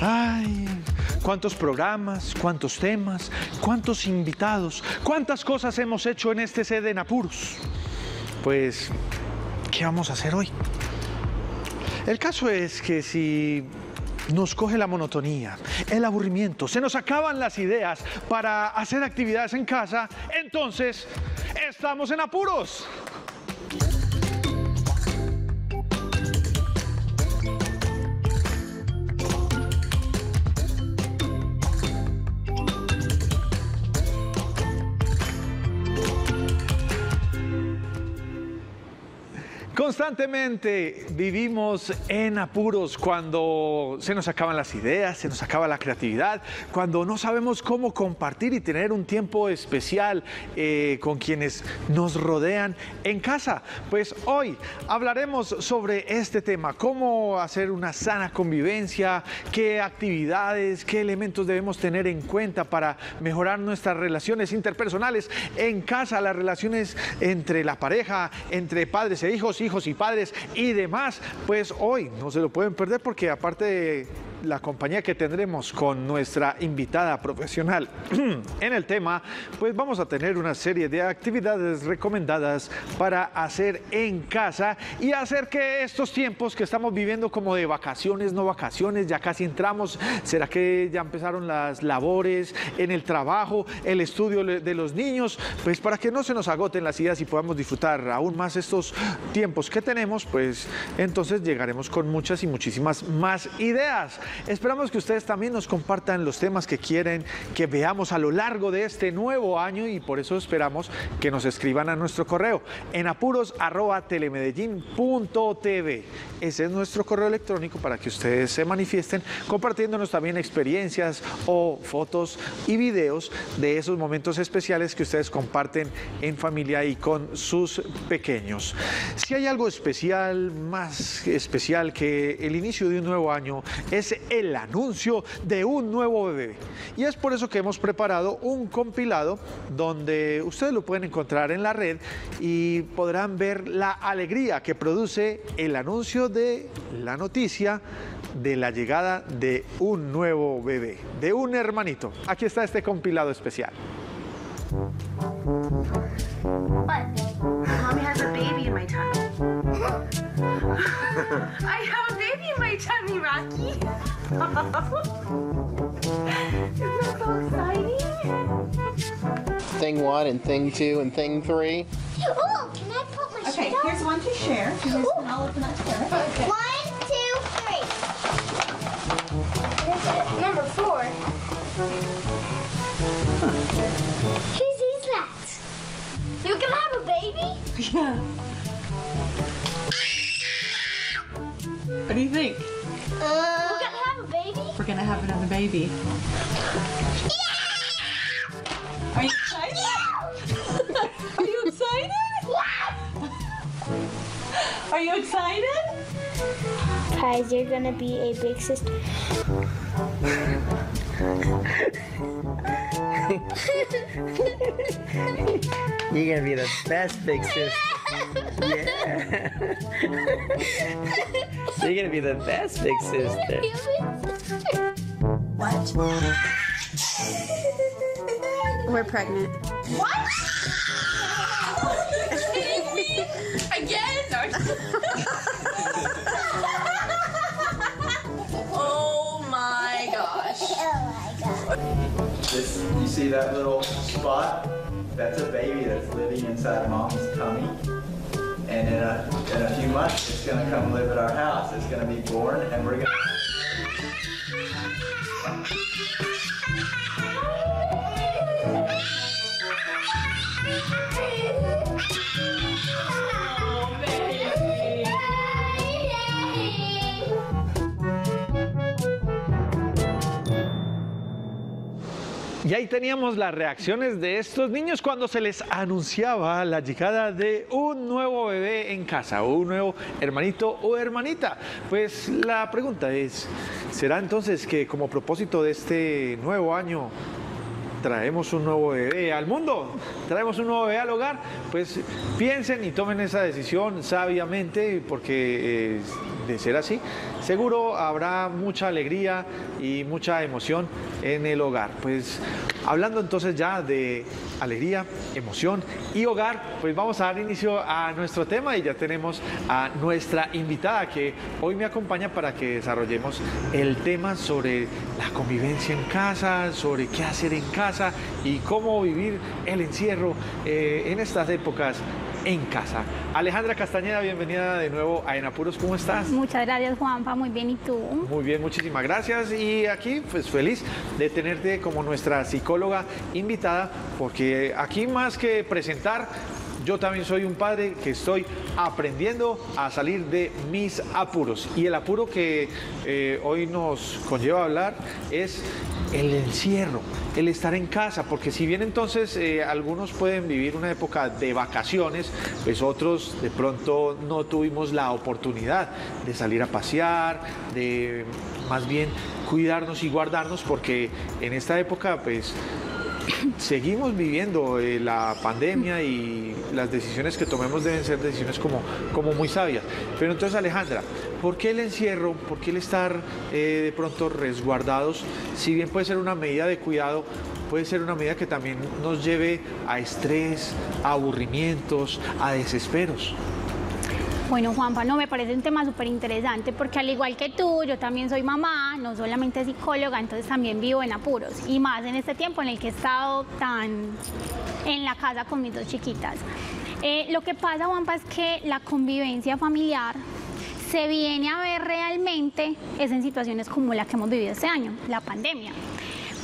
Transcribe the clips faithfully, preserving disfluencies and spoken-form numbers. Ay, cuántos programas, cuántos temas, cuántos invitados, cuántas cosas hemos hecho en este sede en Apuros. Pues, ¿qué vamos a hacer hoy? El caso es que si nos coge la monotonía, el aburrimiento, se nos acaban las ideas para hacer actividades en casa, entonces estamos en apuros. Constantemente vivimos en apuros cuando se nos acaban las ideas, se nos acaba la creatividad, cuando no sabemos cómo compartir y tener un tiempo especial eh, con quienes nos rodean en casa. Pues hoy hablaremos sobre este tema, cómo hacer una sana convivencia, qué actividades, qué elementos debemos tener en cuenta para mejorar nuestras relaciones interpersonales en casa, las relaciones entre la pareja, entre padres e hijos, hijos y padres y demás. Pues hoy no se lo pueden perder porque aparte de la compañía que tendremos con nuestra invitada profesional en el tema, pues vamos a tener una serie de actividades recomendadas para hacer en casa y hacer que estos tiempos que estamos viviendo como de vacaciones, no vacaciones, ya casi entramos, será que ya empezaron las labores en el trabajo, el estudio de los niños, pues para que no se nos agoten las ideas y podamos disfrutar aún más estos tiempos que tenemos, pues entonces llegaremos con muchas y muchísimas más ideas. Esperamos que ustedes también nos compartan los temas que quieren que veamos a lo largo de este nuevo año y por eso esperamos que nos escriban a nuestro correo en apuros arroba telemedellín punto tv. Ese es nuestro correo electrónico para que ustedes se manifiesten compartiéndonos también experiencias o fotos y videos de esos momentos especiales que ustedes comparten en familia y con sus pequeños. Si hay algo especial, más especial que el inicio de un nuevo año, es el anuncio de un nuevo bebé y es por eso que hemos preparado un compilado donde ustedes lo pueden encontrar en la red y podrán ver la alegría que produce el anuncio de la noticia de la llegada de un nuevo bebé, de un hermanito. Aquí está este compilado especial. I have a baby in my tummy, Rocky. Isn't that so exciting? Thing one and thing two and thing three. Oh, can I put my okay, shirt on? Okay, here's one to share. Here's one, I'll open that together. Okay. One, two, three. This is number four. Who's eats that? You can have a baby? Yeah. What do you think? Uh, We're gonna have a baby? We're gonna have another baby. Yeah! Are you excited? Yeah! Are you excited? Yeah! Are you excited? Guys, you're gonna be a big sister. You're gonna be the best big sister. Yeah. So you're gonna be the best big sister. What? We're pregnant. What? Are you kidding me? Again? Oh my gosh. Oh my gosh. This, you see that little spot? That's a baby that's living inside mom's tummy. And in a, in a few months, it's going to come live at our house. It's going to be born, and we're going to... Y ahí teníamos las reacciones de estos niños cuando se les anunciaba la llegada de un nuevo bebé en casa, o un nuevo hermanito o hermanita. Pues la pregunta es, ¿será entonces que como propósito de este nuevo año traemos un nuevo bebé al mundo, traemos un nuevo bebé al hogar, pues piensen y tomen esa decisión sabiamente, porque eh, de ser así, seguro habrá mucha alegría y mucha emoción en el hogar. Pues hablando entonces ya de alegría, emoción y hogar, pues vamos a dar inicio a nuestro tema y ya tenemos a nuestra invitada que hoy me acompaña para que desarrollemos el tema sobre la convivencia en casa, sobre qué hacer en casa y cómo vivir el encierro eh, en estas épocas en casa. Alejandra Castañeda, bienvenida de nuevo a En Apuros, ¿cómo estás? Muchas gracias, Juanpa, muy bien, ¿y tú? Muy bien, muchísimas gracias, y aquí pues feliz de tenerte como nuestra psicóloga invitada, porque aquí más que presentar, yo también soy un padre que estoy aprendiendo a salir de mis apuros, y el apuro que eh, hoy nos conlleva hablar es el encierro, el estar en casa, porque si bien entonces eh, algunos pueden vivir una época de vacaciones, pues otros de pronto no tuvimos la oportunidad de salir a pasear, de más bien cuidarnos y guardarnos, porque en esta época pues seguimos viviendo eh, la pandemia y las decisiones que tomemos deben ser decisiones como, como muy sabias. Pero entonces, Alejandra, ¿por qué el encierro? ¿Por qué el estar eh, de pronto resguardados? Si bien puede ser una medida de cuidado, puede ser una medida que también nos lleve a estrés, a aburrimientos, a desesperos. Bueno, Juanpa, no, me parece un tema súper interesante porque al igual que tú, yo también soy mamá, no solamente psicóloga, entonces también vivo en apuros y más en este tiempo en el que he estado tan en la casa con mis dos chiquitas. Eh, lo que pasa, Juanpa, es que la convivencia familiar se viene a ver realmente es en situaciones como la que hemos vivido este año, la pandemia.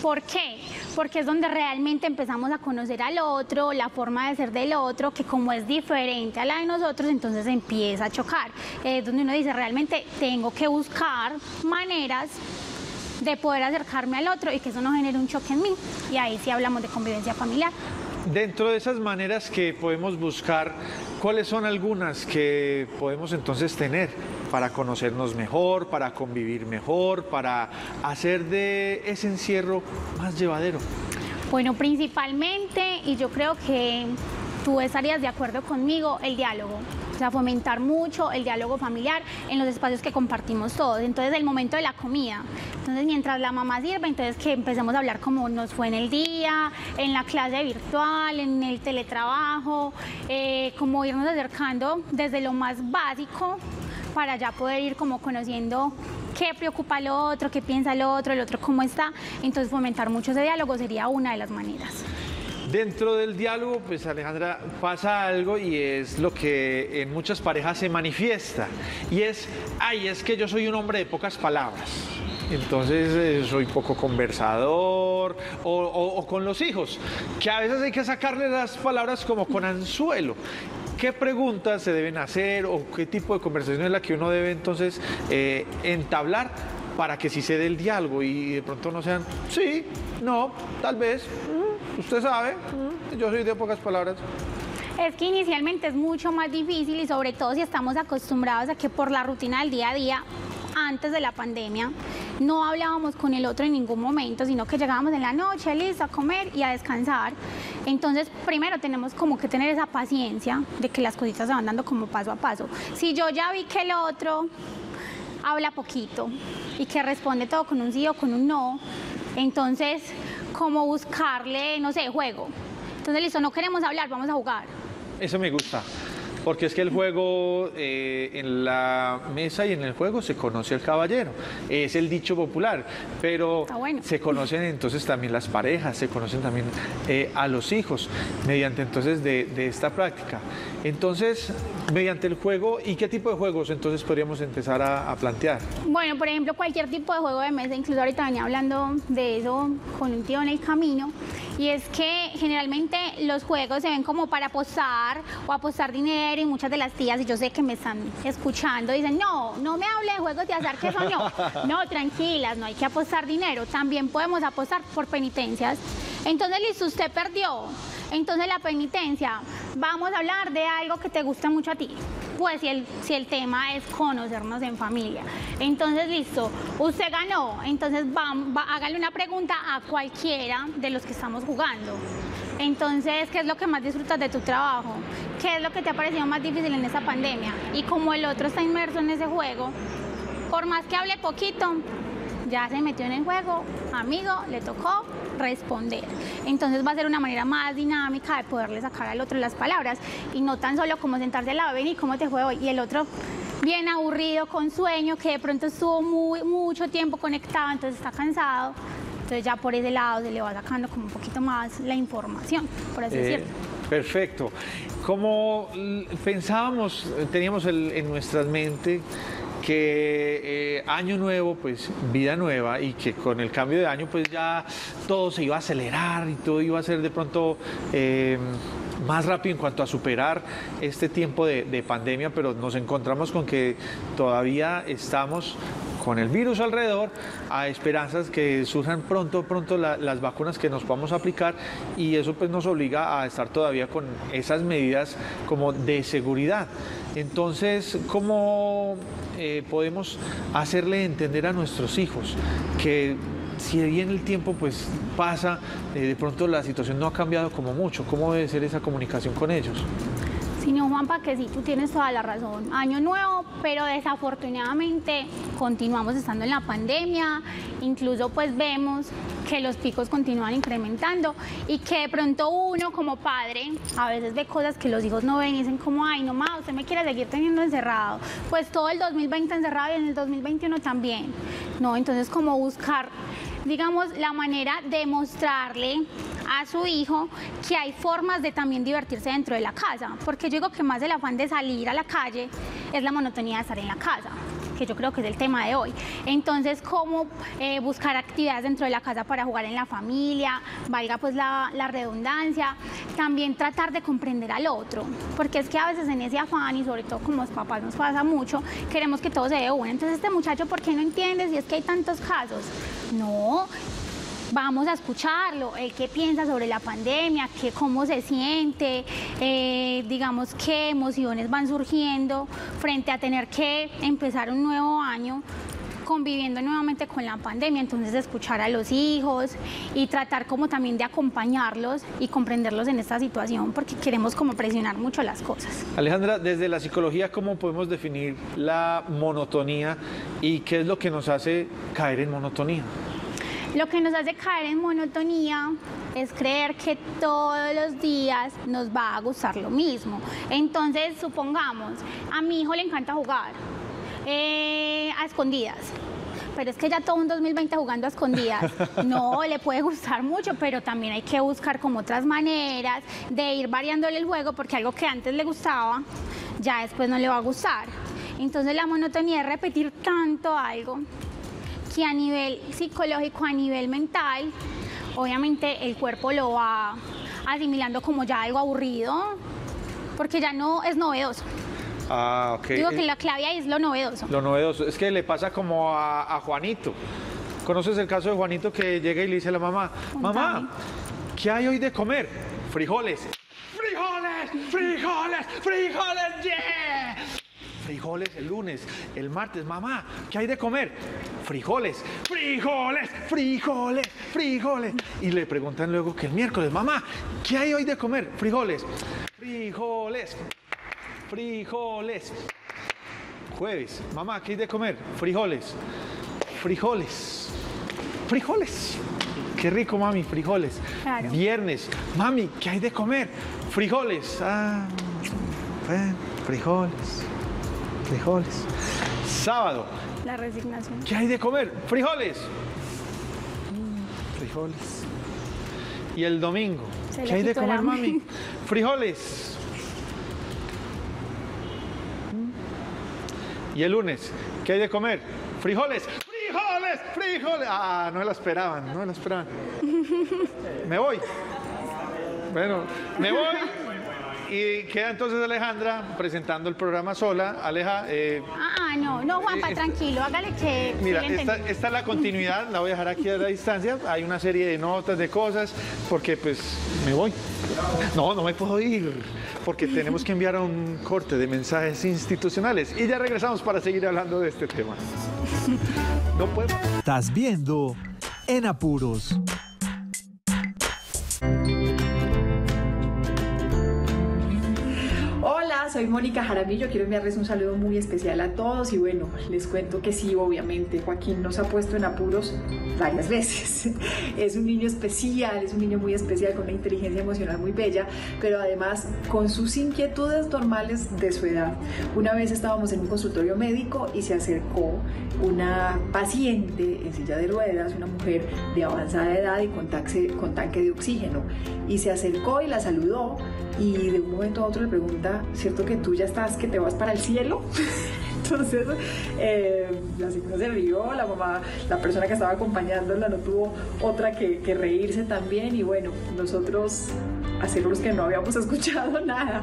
¿Por qué? Porque es donde realmente empezamos a conocer al otro, la forma de ser del otro, que como es diferente a la de nosotros, entonces empieza a chocar. Es donde uno dice, realmente tengo que buscar maneras de poder acercarme al otro y que eso no genere un choque en mí. Y ahí sí hablamos de convivencia familiar. Dentro de esas maneras que podemos buscar, ¿cuáles son algunas que podemos entonces tener para conocernos mejor, para convivir mejor, para hacer de ese encierro más llevadero? Bueno, principalmente, y yo creo que tú estarías de acuerdo conmigo, el diálogo. O sea, fomentar mucho el diálogo familiar en los espacios que compartimos todos. Entonces, el momento de la comida. Entonces, mientras la mamá sirve, entonces que empecemos a hablar cómo nos fue en el día, en la clase virtual, en el teletrabajo, eh, como irnos acercando desde lo más básico para ya poder ir como conociendo qué preocupa al otro, qué piensa el otro, el otro cómo está. Entonces, fomentar mucho ese diálogo sería una de las maneras. Dentro del diálogo, pues, Alejandra, pasa algo y es lo que en muchas parejas se manifiesta. Y es, ay, es que yo soy un hombre de pocas palabras. Entonces eh, soy poco conversador, o, o, o con los hijos, que a veces hay que sacarle las palabras como con anzuelo. ¿Qué preguntas se deben hacer o qué tipo de conversación es la que uno debe entonces eh, entablar para que sí se dé el diálogo y de pronto no sean, sí, no, tal vez... Usted sabe, yo soy de pocas palabras. Es que inicialmente es mucho más difícil y sobre todo si estamos acostumbrados a que por la rutina del día a día, antes de la pandemia, no hablábamos con el otro en ningún momento, sino que llegábamos en la noche, listo, a comer y a descansar. Entonces, primero tenemos como que tener esa paciencia de que las cositas se van dando como paso a paso. Si yo ya vi que el otro habla poquito y que responde todo con un sí o con un no, entonces... como buscarle, no sé, juego. Entonces, listo, no queremos hablar, vamos a jugar. Eso me gusta, porque es que el juego, eh, en la mesa y en el juego se conoce el caballero, es el dicho popular, pero bueno, se conocen entonces también las parejas, se conocen también eh, a los hijos, mediante entonces de, de esta práctica. Entonces, mediante el juego, ¿y qué tipo de juegos entonces podríamos empezar a, a plantear? Bueno, por ejemplo, cualquier tipo de juego de mesa, incluso ahorita venía hablando de eso con un tío en el camino, y es que generalmente los juegos se ven como para apostar o apostar dinero, y muchas de las tías, y yo sé que me están escuchando, dicen, no, no me hable de juegos de azar, que eso no. No, tranquilas, no hay que apostar dinero, también podemos apostar por penitencias. Entonces, listo, usted perdió. Entonces la penitencia, vamos a hablar de algo que te gusta mucho a ti. Pues si el, si el tema es conocernos en familia. Entonces, listo, usted ganó. Entonces, va, va, hágale una pregunta a cualquiera de los que estamos jugando. Entonces, ¿qué es lo que más disfrutas de tu trabajo? ¿Qué es lo que te ha parecido más difícil en esta pandemia? Y como el otro está inmerso en ese juego, por más que hable poquito, ya se metió en el juego, amigo, le tocó responder. Entonces va a ser una manera más dinámica de poderle sacar al otro las palabras y no tan solo como sentarse al lado, ven y cómo te fue hoy, y el otro bien aburrido, con sueño, que de pronto estuvo muy, mucho tiempo conectado, entonces está cansado. Entonces ya por ese lado se le va sacando como un poquito más la información, por así eh, decirlo. Perfecto. Como pensábamos, teníamos el, en nuestra mente que eh, año nuevo, pues vida nueva, y que con el cambio de año pues ya todo se iba a acelerar y todo iba a ser de pronto eh, más rápido en cuanto a superar este tiempo de, de pandemia, pero nos encontramos con que todavía estamos con el virus alrededor, a esperanzas que surjan pronto, pronto la, las vacunas que nos podamos aplicar, y eso pues nos obliga a estar todavía con esas medidas como de seguridad. Entonces, ¿cómo eh, podemos hacerle entender a nuestros hijos que si bien el tiempo pues pasa, eh, de pronto la situación no ha cambiado como mucho? ¿Cómo debe ser esa comunicación con ellos? Señor Juanpa, que sí, tú tienes toda la razón. Año nuevo, pero desafortunadamente continuamos estando en la pandemia, incluso pues vemos que los picos continúan incrementando y que de pronto uno como padre a veces ve cosas que los hijos no ven y dicen como, ay, no más, usted me quiere seguir teniendo encerrado. Pues todo el dos mil veinte encerrado y en el dos mil veintiuno también. No, entonces como buscar, digamos, la manera de mostrarle a su hijo que hay formas de también divertirse dentro de la casa, porque yo digo que más el afán de salir a la calle es la monotonía de estar en la casa, que yo creo que es el tema de hoy. Entonces, cómo eh, buscar actividades dentro de la casa para jugar en la familia, valga pues la, la redundancia, también tratar de comprender al otro, porque es que a veces en ese afán, y sobre todo como los papás nos pasa mucho, queremos que todo se dé bueno. Entonces, este muchacho, ¿por qué no entiendes? Y es que hay tantos casos. No, vamos a escucharlo, el qué piensa sobre la pandemia, qué, cómo se siente, eh, digamos qué emociones van surgiendo frente a tener que empezar un nuevo año conviviendo nuevamente con la pandemia. Entonces escuchar a los hijos y tratar como también de acompañarlos y comprenderlos en esta situación, porque queremos como presionar mucho las cosas. Alejandra, desde la psicología, ¿cómo podemos definir la monotonía y qué es lo que nos hace caer en monotonía? Lo que nos hace caer en monotonía es creer que todos los días nos va a gustar lo mismo. Entonces, supongamos, a mi hijo le encanta jugar eh, a escondidas, pero es que ya todo un dos mil veinte jugando a escondidas, no, le puede gustar mucho, pero también hay que buscar como otras maneras de ir variándole el juego, porque algo que antes le gustaba, ya después no le va a gustar. Entonces, la monotonía es repetir tanto algo que a nivel psicológico, a nivel mental, obviamente el cuerpo lo va asimilando como ya algo aburrido, porque ya no es novedoso. Ah, ok. Digo que la clave ahí es lo novedoso. Lo novedoso. Es que le pasa como a, a Juanito. ¿Conoces el caso de Juanito que llega y le dice a la mamá, mamá, ¿qué hay hoy de comer? Frijoles. Frijoles, frijoles, frijoles, yeah. Frijoles el lunes, el martes, mamá, ¿qué hay de comer? Frijoles, frijoles, frijoles, frijoles. Y le preguntan luego que el miércoles, mamá, ¿qué hay hoy de comer? Frijoles, frijoles, frijoles. Jueves, mamá, ¿qué hay de comer? Frijoles, frijoles, frijoles. Qué rico, mami, frijoles. Claro. Viernes, mami, ¿qué hay de comer? Frijoles, ah, frijoles. Frijoles. Sábado. La resignación. ¿Qué hay de comer? Frijoles. Mm, frijoles. Y el domingo. ¿Qué hay de comer, mami? Frijoles. Y el lunes. ¿Qué hay de comer? Frijoles. Frijoles. Frijoles. Ah, no la esperaban, no la esperaban. Me voy. Bueno, me voy. y queda entonces Alejandra presentando el programa sola. Aleja... Eh, ah, no, no, Juanpa, eh, tranquilo, hágale que... Mira, sí esta, esta es la continuidad, la voy a dejar aquí a la distancia. Hay una serie de notas, de cosas, porque pues me voy. No, no me puedo ir, porque tenemos que enviar un corte de mensajes institucionales. Y ya regresamos para seguir hablando de este tema. No puedo... Estás viendo En Apuros. Soy Mónica Jaramillo, quiero enviarles un saludo muy especial a todos y bueno, les cuento que sí, obviamente, Joaquín nos ha puesto en apuros varias veces. Es un niño especial, es un niño muy especial, con una inteligencia emocional muy bella, pero además con sus inquietudes normales de su edad. Una vez estábamos en un consultorio médico y se acercó una paciente en silla de ruedas, una mujer de avanzada edad y con, taxe, con tanque de oxígeno, y se acercó y la saludó y de un momento a otro le pregunta, ¿cierto que tú ya estás, que te vas para el cielo? Entonces eh, la señora se rió, la mamá, la persona que estaba acompañándola no tuvo otra que, que reírse también y bueno, nosotros hacer los que no habíamos escuchado nada.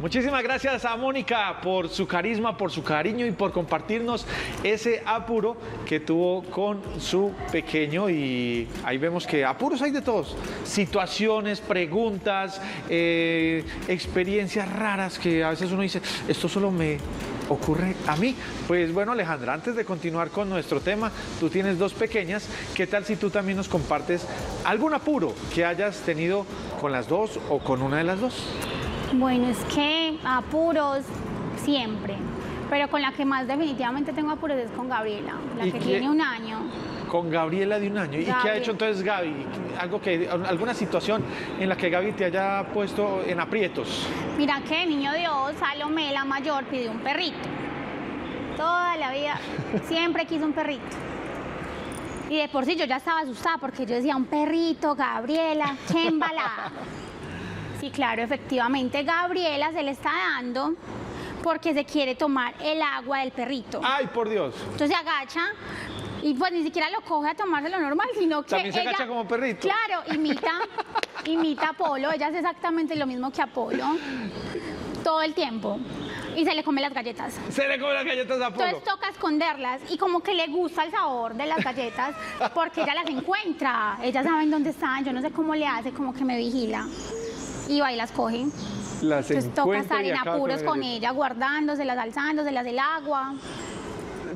Muchísimas gracias a Mónica por su carisma, por su cariño y por compartirnos ese apuro que tuvo con su pequeño. Y ahí vemos que apuros hay de todos. Situaciones, preguntas, eh, experiencias raras que a veces uno dice, esto solo me ocurre a mí. Pues bueno, Alejandra, antes de continuar con nuestro tema, tú tienes dos pequeñas. ¿Qué tal si tú también nos compartes algún apuro que hayas tenido con las dos o con una de las dos? Bueno, es que apuros siempre, pero con la que más definitivamente tengo apuros es con Gabriela, la que tiene un año. Con Gabriela de un año. Gabriel. ¿Y qué ha hecho entonces Gaby? ¿Algo que, ¿Alguna situación en la que Gaby te haya puesto en aprietos? Mira que de niño Dios, Salomé, la mayor, pidió un perrito. Toda la vida, siempre quiso un perrito. Y de por sí yo ya estaba asustada porque yo decía, un perrito, Gabriela, qué embalada. Sí, claro, efectivamente, Gabriela se le está dando porque se quiere tomar el agua del perrito. ¡Ay, por Dios! Entonces se agacha y pues ni siquiera lo coge a tomárselo normal, sino que también se ella, agacha como perrito. Claro, imita, imita a Apolo, ella hace exactamente lo mismo que Apolo, todo el tiempo. Y se le come las galletas. Se le come las galletas a Apolo. Entonces toca esconderlas y como que le gusta el sabor de las galletas porque ella las encuentra, ellas saben dónde están, yo no sé cómo le hace, como que me vigila. Y va y las coge. Las entonces toca estar en apuros con, con ella, guardándoselas, alzándoselas del agua.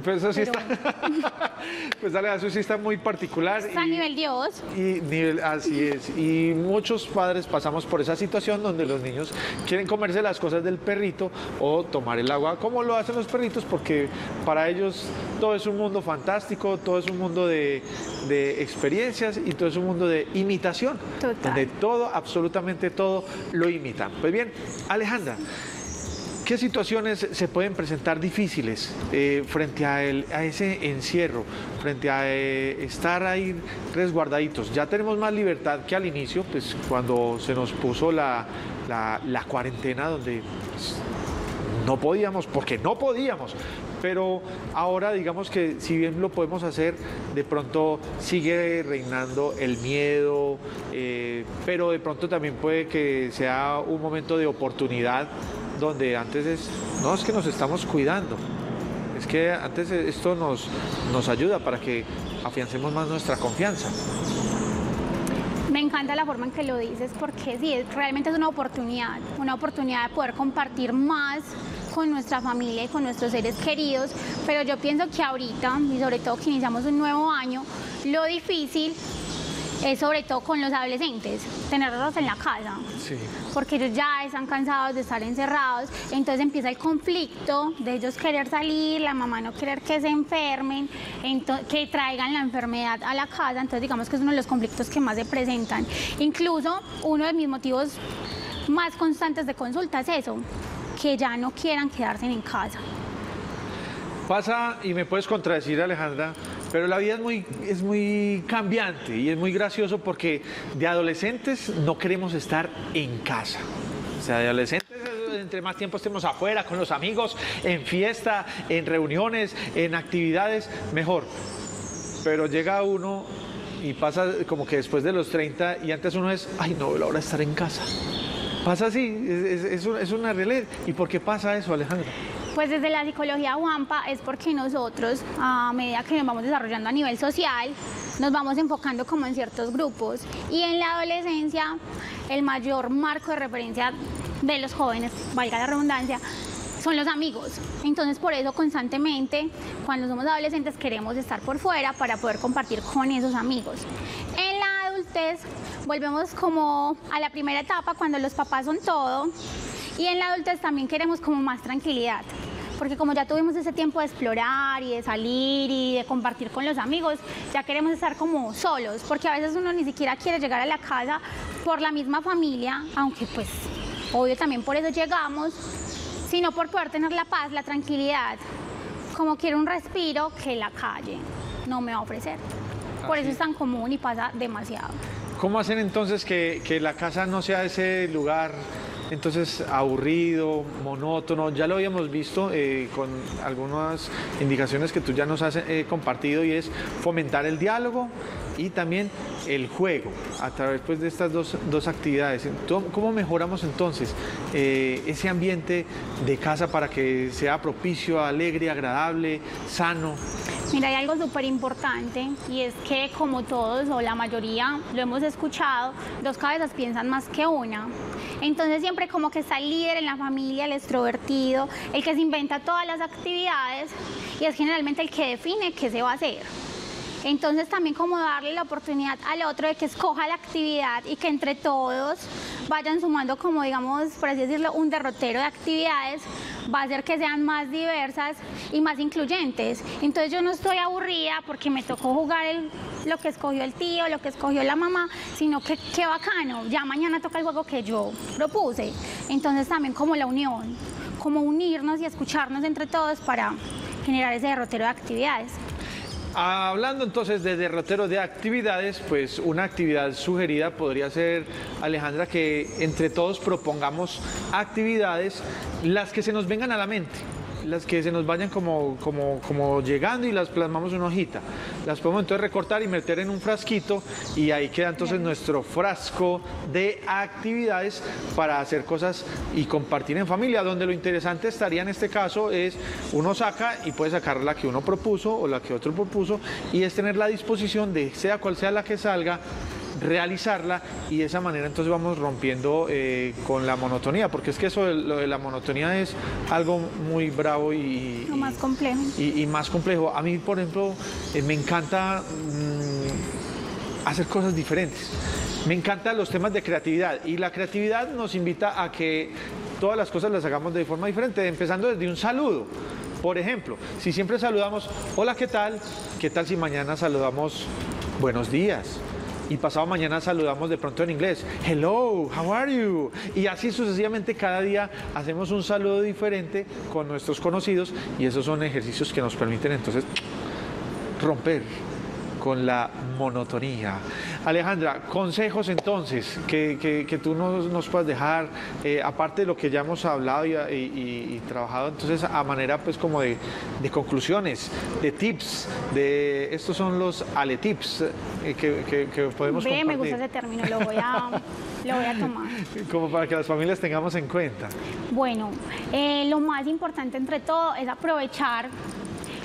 Pues eso sí pero... está. Pues dale, eso sí está muy particular. Está a nivel Dios. Y nivel, así es. Y muchos padres pasamos por esa situación donde los niños quieren comerse las cosas del perrito o tomar el agua, como lo hacen los perritos, porque para ellos todo es un mundo fantástico, todo es un mundo de, de experiencias y todo es un mundo de imitación. Total. Donde todo, absolutamente todo, lo imitan. Pues bien, Alejandra. ¿Qué situaciones se pueden presentar difíciles eh, frente a, el, a ese encierro, frente a eh, estar ahí resguardaditos? Ya tenemos más libertad que al inicio, pues cuando se nos puso la, la, la cuarentena, donde pues, no podíamos, porque no podíamos. Pero ahora digamos que si bien lo podemos hacer, de pronto sigue reinando el miedo, eh, pero de pronto también puede que sea un momento de oportunidad donde antes es, no, es que nos estamos cuidando, es que antes esto nos, nos ayuda para que afiancemos más nuestra confianza. Me encanta la forma en que lo dices porque sí, realmente es una oportunidad, una oportunidad de poder compartir más con nuestra familia y con nuestros seres queridos, pero yo pienso que ahorita, y sobre todo que iniciamos un nuevo año, lo difícil es sobre todo con los adolescentes, tenerlos en la casa, sí. Porque ellos ya están cansados de estar encerrados, entonces empieza el conflicto de ellos querer salir, la mamá no querer que se enfermen, que traigan la enfermedad a la casa, entonces digamos que es uno de los conflictos que más se presentan. Incluso uno de mis motivos más constantes de consulta es eso, que ya no quieran quedarse en casa. Pasa, y me puedes contradecir, Alejandra, pero la vida es muy, es muy cambiante y es muy gracioso porque de adolescentes no queremos estar en casa. O sea, de adolescentes, entre más tiempo estemos afuera, con los amigos, en fiesta, en reuniones, en actividades, mejor. Pero llega uno y pasa como que después de los treinta y antes uno es, ay, no, la hora de estar en casa. Pasa así, es, es, es una realidad. ¿Y por qué pasa eso, Alejandra? Pues desde la psicología Wampa es porque nosotros, a medida que nos vamos desarrollando a nivel social, nos vamos enfocando como en ciertos grupos. Y en la adolescencia, el mayor marco de referencia de los jóvenes, valga la redundancia, son los amigos. Entonces, por eso constantemente, cuando somos adolescentes, queremos estar por fuera para poder compartir con esos amigos. En la adultez, volvemos como a la primera etapa, cuando los papás son todo. Y en la adultez también queremos como más tranquilidad, porque como ya tuvimos ese tiempo de explorar y de salir y de compartir con los amigos, ya queremos estar como solos, porque a veces uno ni siquiera quiere llegar a la casa por la misma familia, aunque pues obvio también por eso llegamos, sino por poder tener la paz, la tranquilidad, como quiero un respiro que la calle no me va a ofrecer. Por eso es tan común y pasa demasiado. ¿Cómo hacen entonces que, que la casa no sea ese lugar entonces aburrido, monótono? Ya lo habíamos visto eh, con algunas indicaciones que tú ya nos has eh, compartido, y es fomentar el diálogo y también el juego a través pues, de estas dos, dos actividades. ¿Cómo mejoramos entonces eh, ese ambiente de casa para que sea propicio, alegre, agradable, sano? Mira, hay algo súper importante, y es que como todos o la mayoría lo hemos escuchado, dos cabezas piensan más que una. Entonces siempre como que está el líder en la familia, el extrovertido, el que se inventa todas las actividades, y es generalmente el que define qué se va a hacer. Entonces también como darle la oportunidad al otro de que escoja la actividad y que entre todos vayan sumando como, digamos, por así decirlo, un derrotero de actividades, va a hacer que sean más diversas y más incluyentes. Entonces yo no estoy aburrida porque me tocó jugar el, lo que escogió el tío, lo que escogió la mamá, sino que qué bacano, ya mañana toca el juego que yo propuse. Entonces también como la unión, como unirnos y escucharnos entre todos para generar ese derrotero de actividades. Hablando entonces de derrotero de actividades, pues una actividad sugerida podría ser, Alejandra, que entre todos propongamos actividades, las que se nos vengan a la mente, las que se nos vayan como, como, como llegando, y las plasmamos en una hojita. Las podemos entonces recortar y meter en un frasquito, y ahí queda entonces bien nuestro frasco de actividades para hacer cosas y compartir en familia, donde lo interesante estaría en este caso es uno saca y puede sacar la que uno propuso o la que otro propuso, y es tener la disposición de, sea cual sea la que salga, realizarla, y de esa manera entonces vamos rompiendo eh, con la monotonía, porque es que eso de, lo de la monotonía es algo muy bravo y, lo más complejo. Y, y más complejo. A mí, por ejemplo, eh, me encanta mmm, hacer cosas diferentes. Me encantan los temas de creatividad, y la creatividad nos invita a que todas las cosas las hagamos de forma diferente, empezando desde un saludo. Por ejemplo, si siempre saludamos, hola, ¿qué tal? ¿Qué tal si mañana saludamos buenos días? Y pasado mañana saludamos de pronto en inglés, hello, how are you? Y así sucesivamente cada día hacemos un saludo diferente con nuestros conocidos, y esos son ejercicios que nos permiten entonces romper con la monotonía. Alejandra, consejos entonces que, que, que tú nos, nos puedas dejar, eh, aparte de lo que ya hemos hablado y, y, y trabajado entonces a manera pues como de, de conclusiones, de tips, de estos son los Ale Tips eh, que, que, que podemos compartir. Me gusta ese término, lo voy a, lo voy a tomar. Como para que las familias tengamos en cuenta. Bueno, eh, lo más importante entre todo es aprovechar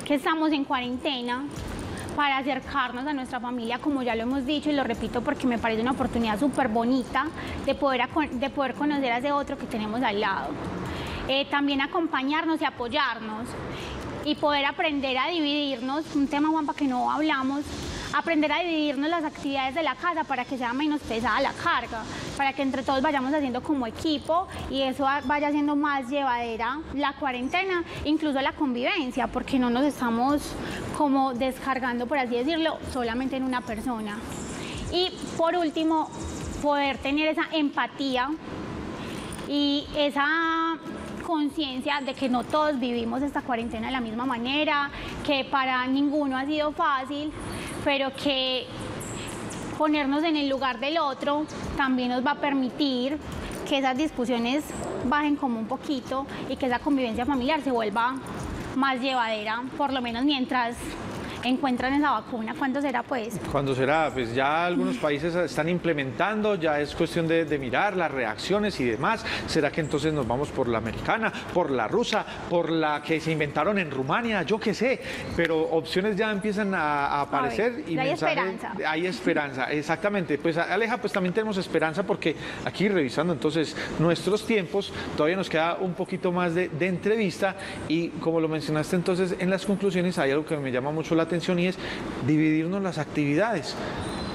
que estamos en cuarentena para acercarnos a nuestra familia, como ya lo hemos dicho y lo repito porque me parece una oportunidad súper bonita de poder, de poder conocer a ese otro que tenemos al lado. Eh, también acompañarnos y apoyarnos, y poder aprender a dividirnos, un tema, Juanpa, que no hablamos, aprender a dividirnos las actividades de la casa para que sea menos pesada la carga, para que entre todos vayamos haciendo como equipo, y eso vaya siendo más llevadera la cuarentena, incluso la convivencia, porque no nos estamos como descargando, por así decirlo, solamente en una persona. Y por último, poder tener esa empatía y esa conciencia de que no todos vivimos esta cuarentena de la misma manera, que para ninguno ha sido fácil, pero que ponernos en el lugar del otro también nos va a permitir que esas discusiones bajen como un poquito y que esa convivencia familiar se vuelva más llevadera, por lo menos mientras encuentran en la vacuna? ¿Cuándo será, pues? ¿Cuándo será? Pues ya algunos países están implementando, ya es cuestión de, de mirar las reacciones y demás. ¿Será que entonces nos vamos por la americana, por la rusa, por la que se inventaron en Rumania? Yo qué sé, pero opciones ya empiezan a, a aparecer. A ver, y hay mensaje, esperanza. Hay esperanza, exactamente. Pues Aleja, pues también tenemos esperanza porque aquí revisando entonces nuestros tiempos, todavía nos queda un poquito más de, de entrevista y como lo mencionaste entonces en las conclusiones hay algo que me llama mucho la atención y es dividirnos las actividades.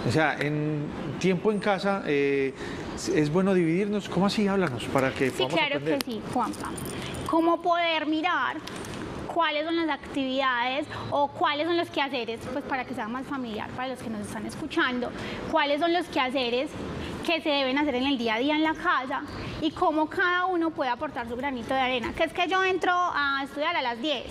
O sea, en tiempo en casa eh, es bueno dividirnos. ¿Cómo así? Háblanos para que podamos Sí, claro aprender. Que sí, Juanpa. ¿Cómo poder mirar cuáles son las actividades o cuáles son los quehaceres? Pues para que sea más familiar para los que nos están escuchando, cuáles son los quehaceres que se deben hacer en el día a día en la casa y cómo cada uno puede aportar su granito de arena. Que es que yo entro a estudiar a las diez.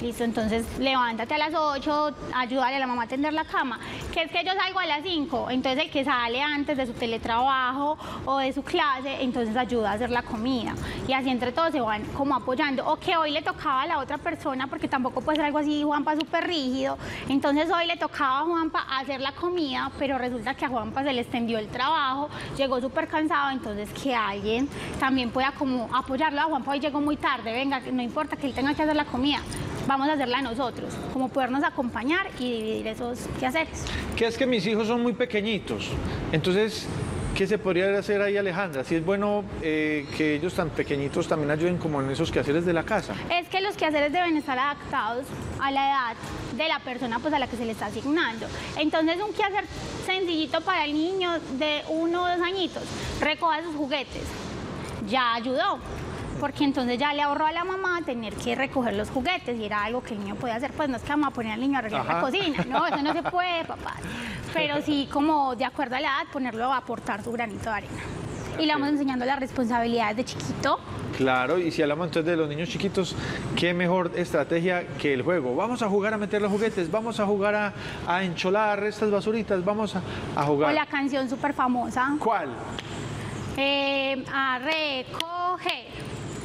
Listo, entonces levántate a las ocho, ayúdale a la mamá a tender la cama. Que es que yo salgo a las cinco, entonces el que sale antes de su teletrabajo o de su clase, entonces ayuda a hacer la comida. Y así entre todos se van como apoyando. O que hoy le tocaba a la otra persona, porque tampoco puede ser algo así, Juanpa, súper rígido. Entonces hoy le tocaba a Juanpa hacer la comida, pero resulta que a Juanpa se le extendió el trabajo, llegó súper cansado, entonces que alguien también pueda como apoyarlo. A Juanpa hoy llegó muy tarde, venga, no importa que él tenga que hacer la comida. Vamos a hacerla nosotros, como podernos acompañar y dividir esos quehaceres. Que es que mis hijos son muy pequeñitos, entonces, ¿qué se podría hacer ahí, Alejandra? Si es bueno eh, que ellos tan pequeñitos también ayuden como en esos quehaceres de la casa. Es que los quehaceres deben estar adaptados a la edad de la persona pues, a la que se le está asignando. Entonces, un quehacer sencillito para el niño de uno o dos añitos, recoja sus juguetes, ya ayudó. Porque entonces ya le ahorró a la mamá tener que recoger los juguetes y era algo que el niño podía hacer, pues no es que vamos a poner al niño a arreglar Ajá. la cocina, no, eso no se puede, papá. Pero sí, como de acuerdo a la edad, ponerlo a aportar su granito de arena. Y le vamos enseñando las responsabilidades de chiquito. Claro, y si hablamos entonces de los niños chiquitos, qué mejor estrategia que el juego. Vamos a jugar a meter los juguetes, vamos a jugar a, a encholar estas basuritas, vamos a, a jugar. O la canción súper famosa. ¿Cuál? Eh, a recoger.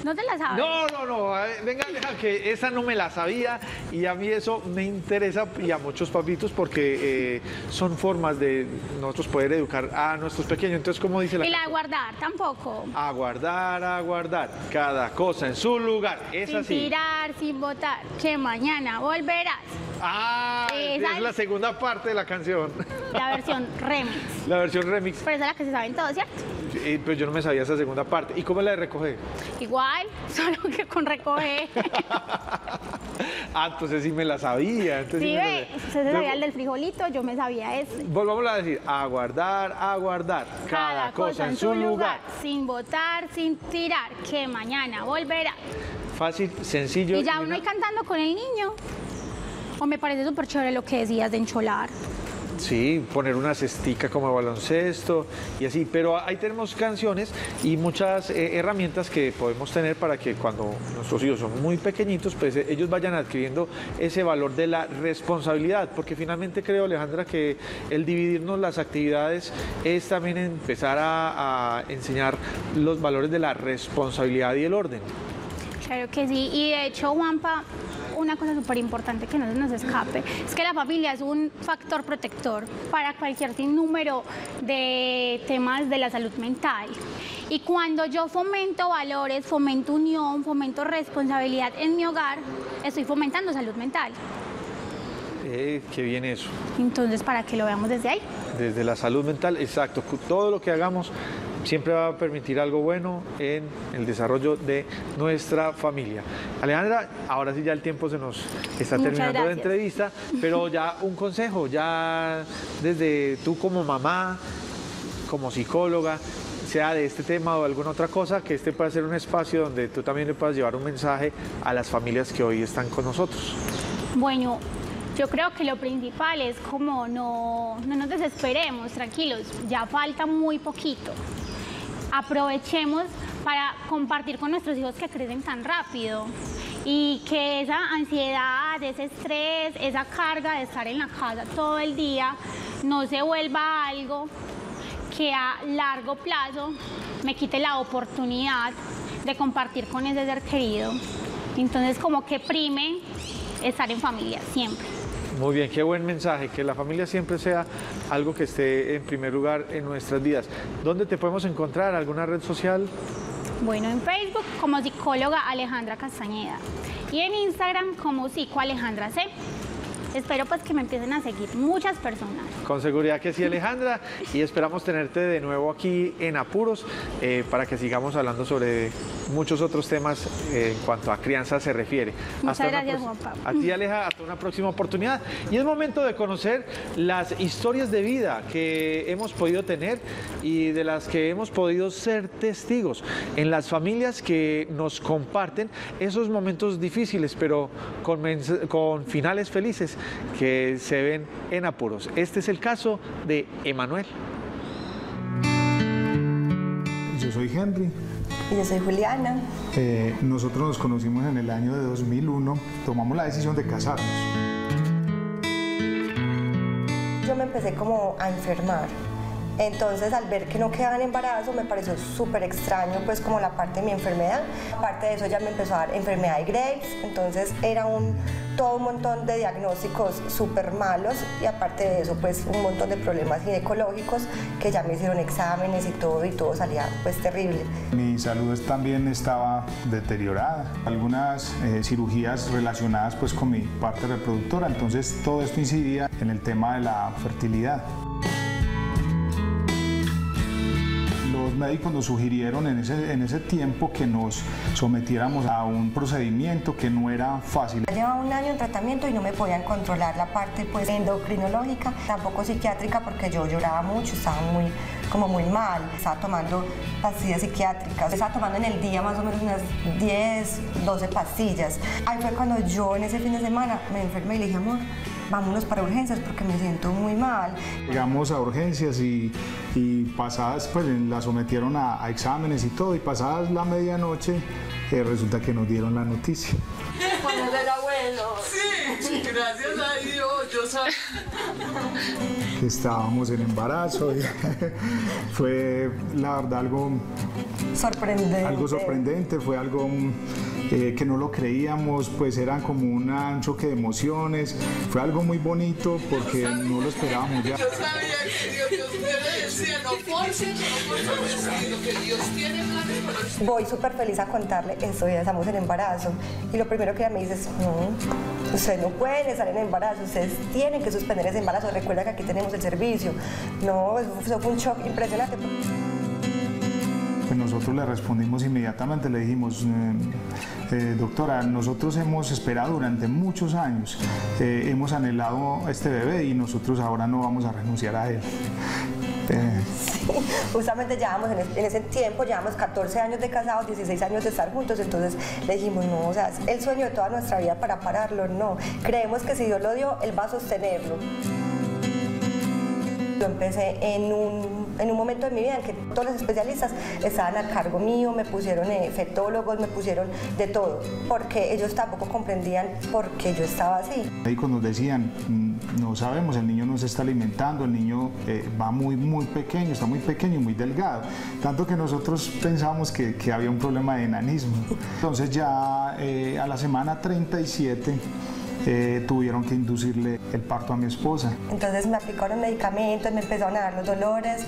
¿No te la sabes? No, no, no. Venga, Aleja, que esa no me la sabía y a mí eso me interesa y a muchos papitos porque eh, son formas de nosotros poder educar a nuestros pequeños. Entonces, ¿cómo dice la Y la de guardar tampoco. A guardar, a guardar. Cada cosa en su lugar. Es sin así. Sin tirar, sin botar. Que mañana volverás. Ah, esa es la segunda parte de la canción. La versión remix. La versión remix. Pero esa es la que se saben todos, ¿cierto? Eh, pero yo no me sabía esa segunda parte. ¿Y cómo es la de recoger? Igual, solo que con recoger. Ah, entonces sí me la sabía. Entonces sí, sí ve, usted se sabía el del frijolito, yo me sabía ese. Volvamos a decir, a guardar, a guardar. Cada, cada cosa, cosa en su lugar. lugar. Sin botar, sin tirar, que mañana volverá. Fácil, sencillo. Y ya uno ir cantando con el niño. O me parece súper chévere lo que decías de encholar. Sí, poner una cestica como baloncesto y así, pero ahí tenemos canciones y muchas eh, herramientas que podemos tener para que cuando nuestros hijos son muy pequeñitos, pues eh, ellos vayan adquiriendo ese valor de la responsabilidad, porque finalmente creo, Alejandra, que el dividirnos las actividades es también empezar a, a enseñar los valores de la responsabilidad y el orden. Claro que sí, y de hecho, Juanpa, una cosa súper importante que no se nos escape es que la familia es un factor protector para cualquier sinnúmero de temas de la salud mental. Y cuando yo fomento valores, fomento unión, fomento responsabilidad en mi hogar, estoy fomentando salud mental. Eh, qué bien eso. Entonces, para que lo veamos desde ahí. Desde la salud mental, exacto. Todo lo que hagamos siempre va a permitir algo bueno en el desarrollo de nuestra familia. Alejandra, ahora sí ya el tiempo se nos está Muchas terminando gracias. de entrevista, pero ya un consejo, ya desde tú como mamá, como psicóloga, sea de este tema o de alguna otra cosa, que este pueda ser un espacio donde tú también le puedas llevar un mensaje a las familias que hoy están con nosotros. Bueno, yo creo que lo principal es como no, no nos desesperemos, tranquilos, ya falta muy poquito. Aprovechemos para compartir con nuestros hijos que crecen tan rápido y que esa ansiedad, ese estrés, esa carga de estar en la casa todo el día no se vuelva algo que a largo plazo me quite la oportunidad de compartir con ese ser querido. Entonces como que prime estar en familia siempre. Muy bien, qué buen mensaje, que la familia siempre sea algo que esté en primer lugar en nuestras vidas. ¿Dónde te podemos encontrar? ¿Alguna red social? Bueno, en Facebook como psicóloga Alejandra Castañeda y en Instagram como psico Alejandra C. Espero pues que me empiecen a seguir muchas personas. Con seguridad que sí, Alejandra, y esperamos tenerte de nuevo aquí en Apuros eh, para que sigamos hablando sobre muchos otros temas eh, en cuanto a crianza se refiere. Muchas hasta gracias, Juan Pablo. A ti, Aleja, hasta una próxima oportunidad. Y es momento de conocer las historias de vida que hemos podido tener y de las que hemos podido ser testigos en las familias que nos comparten esos momentos difíciles, pero con, con finales felices, que se ven en Apuros. Este es el caso de Emanuel. Yo soy Henry. Y yo soy Juliana. Eh, nosotros nos conocimos en el año de dos mil uno, tomamos la decisión de casarnos. Yo me empecé como a enfermar, entonces al ver que no quedaba en embarazo me pareció súper extraño, pues como la parte de mi enfermedad. Aparte de eso ya me empezó a dar enfermedad de Graves, entonces era un... todo un montón de diagnósticos súper malos y aparte de eso pues un montón de problemas ginecológicos que ya me hicieron exámenes y todo y todo salía pues terrible. Mi salud también estaba deteriorada, algunas eh, cirugías relacionadas pues con mi parte reproductora, entonces todo esto incidía en el tema de la fertilidad. Médicos nos sugirieron en ese, en ese tiempo que nos sometiéramos a un procedimiento que no era fácil. Llevaba un año en tratamiento y no me podían controlar la parte pues endocrinológica, tampoco psiquiátrica, porque yo lloraba mucho, estaba muy, como muy mal, estaba tomando pastillas psiquiátricas, estaba tomando en el día más o menos unas diez, doce pastillas. Ahí fue cuando yo en ese fin de semana me enfermé y le dije, amor, vámonos para urgencias porque me siento muy mal. Llegamos a urgencias y, y pasadas, pues la sometieron a, a exámenes y todo, y pasadas la medianoche eh, resulta que nos dieron la noticia. Cuando es el abuelo. Sí, gracias a Dios, yo sabía. Que estábamos en embarazo. Y fue, la verdad, algo sorprendente. Algo sorprendente, fue algo... Eh, que no lo creíamos, pues era como un choque de emociones, fue algo muy bonito porque no lo esperábamos ya. Yo sabía que Dios, Dios me decía, no force, no force, sino que Dios tiene planes para usted. Voy súper feliz a contarle eso, ya estamos en embarazo, y lo primero que ella me dice es, no, ustedes no pueden estar en embarazo, ustedes tienen que suspender ese embarazo, recuerda que aquí tenemos el servicio. No, eso fue un shock impresionante. Pues nosotros le respondimos inmediatamente, le dijimos, eh, eh, doctora, nosotros hemos esperado durante muchos años, eh, hemos anhelado a este bebé y nosotros ahora no vamos a renunciar a él. Eh. Sí, justamente llevamos en, en ese tiempo, llevamos catorce años de casados, dieciséis años de estar juntos, entonces le dijimos, no, o sea, es el sueño de toda nuestra vida para pararlo, no, creemos que si Dios lo dio, Él va a sostenerlo. Yo empecé en un, en un momento de mi vida en que todos los especialistas estaban a cargo mío, me pusieron fetólogos, me pusieron de todo, porque ellos tampoco comprendían por qué yo estaba así. Médicos nos decían, no sabemos, el niño no se está alimentando, el niño eh, va muy, muy pequeño, está muy pequeño y muy delgado, tanto que nosotros pensamos que, que había un problema de enanismo. Entonces ya eh, a la semana treinta y siete... Eh, tuvieron que inducirle el parto a mi esposa. Entonces me aplicaron medicamentos, me empezaron a dar los dolores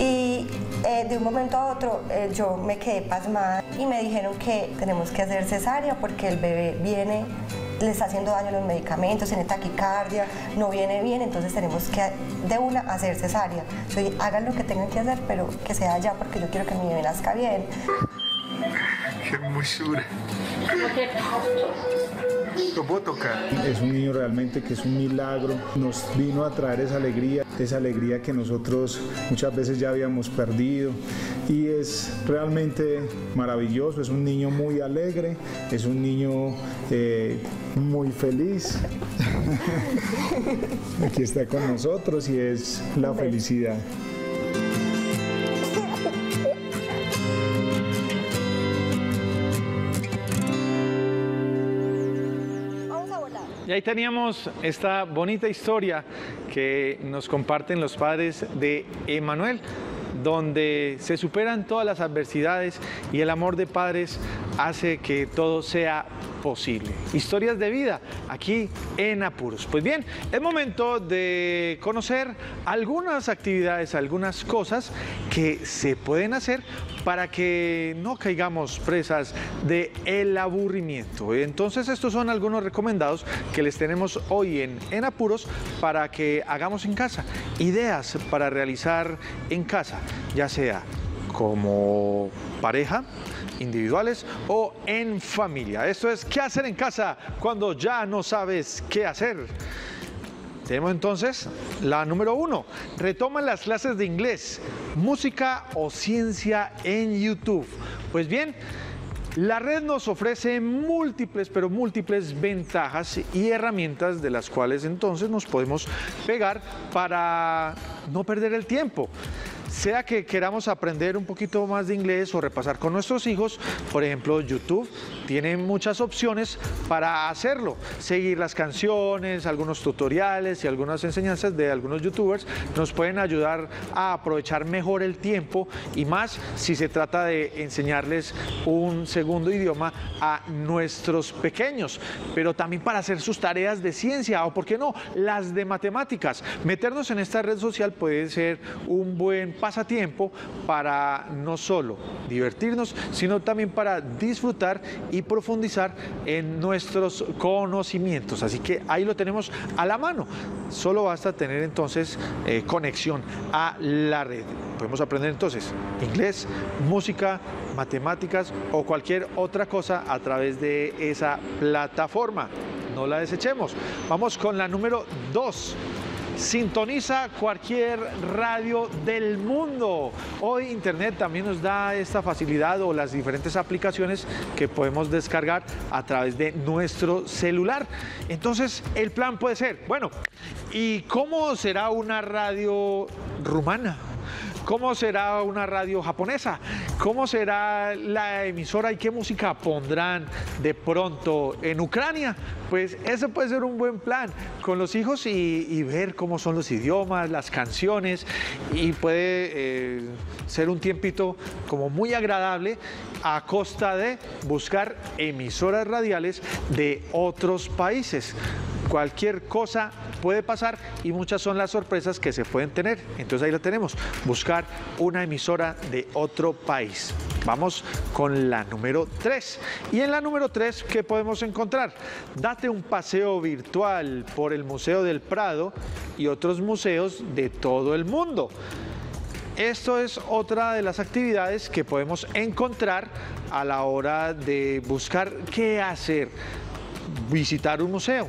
y eh, de un momento a otro eh, yo me quedé pasmada y me dijeron que tenemos que hacer cesárea porque el bebé viene, le está haciendo daño a los medicamentos, tiene taquicardia, no viene bien, entonces tenemos que de una hacer cesárea. Yo dije, hagan lo que tengan que hacer, pero que sea ya porque yo quiero que mi bebé nazca bien. ¡Qué hermosura! Lo puedo tocar. Es un niño realmente que es un milagro, nos vino a traer esa alegría, esa alegría que nosotros muchas veces ya habíamos perdido y es realmente maravilloso, es un niño muy alegre, es un niño eh, muy feliz, aquí está con nosotros y es la felicidad. Y ahí teníamos esta bonita historia que nos comparten los padres de Emanuel, donde se superan todas las adversidades y el amor de padres hace que todo sea posible. Historias de vida aquí en Apuros. Pues bien, es momento de conocer algunas actividades, algunas cosas que se pueden hacer para que no caigamos presas del aburrimiento. Entonces, estos son algunos recomendados que les tenemos hoy en, en Apuros para que hagamos en casa. Ideas para realizar en casa, ya sea como pareja, individuales o en familia. Esto es ¿qué hacer en casa cuando ya no sabes qué hacer? Tenemos entonces la número uno. Retoma las clases de inglés, música o ciencia en YouTube. Pues bien, la red nos ofrece múltiples, pero múltiples ventajas y herramientas de las cuales entonces nos podemos pegar para no perder el tiempo. Sea que queramos aprender un poquito más de inglés o repasar con nuestros hijos, por ejemplo, YouTube tiene muchas opciones para hacerlo. Seguir las canciones, algunos tutoriales y algunas enseñanzas de algunos youtubers nos pueden ayudar a aprovechar mejor el tiempo, y más si se trata de enseñarles un segundo idioma a nuestros pequeños, pero también para hacer sus tareas de ciencia o, por qué no, las de matemáticas. Meternos en esta red social puede ser un buen pasatiempo para no solo divertirnos, sino también para disfrutar y profundizar en nuestros conocimientos. Así que ahí lo tenemos a la mano. Solo basta tener entonces eh, conexión a la red. Podemos aprender entonces inglés, música, matemáticas o cualquier otra cosa a través de esa plataforma. No la desechemos. Vamos con la número dos. Sintoniza cualquier radio del mundo. Hoy Internet también nos da esta facilidad, o las diferentes aplicaciones que podemos descargar a través de nuestro celular. Entonces, el plan puede ser, bueno, ¿y cómo será una radio rumana? ¿Cómo será una radio japonesa? ¿Cómo será la emisora y qué música pondrán de pronto en Ucrania? Pues ese puede ser un buen plan con los hijos y, y ver cómo son los idiomas, las canciones, y puede eh, ser un tiempito como muy agradable a costa de buscar emisoras radiales de otros países. Cualquier cosa puede pasar y muchas son las sorpresas que se pueden tener. Entonces ahí lo tenemos, buscar una emisora de otro país. Vamos con la número tres. Y en la número tres, ¿qué podemos encontrar? Date un paseo virtual por el Museo del Prado y otros museos de todo el mundo. Esto es otra de las actividades que podemos encontrar a la hora de buscar qué hacer, visitar un museo.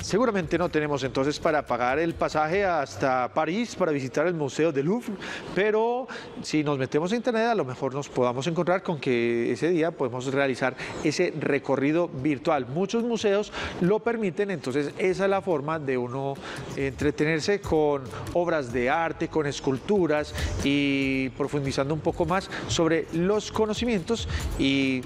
Seguramente no tenemos entonces para pagar el pasaje hasta París para visitar el Museo del Louvre, pero si nos metemos a internet a lo mejor nos podamos encontrar con que ese día podemos realizar ese recorrido virtual. Muchos museos lo permiten, entonces esa es la forma de uno entretenerse con obras de arte, con esculturas, y profundizando un poco más sobre los conocimientos y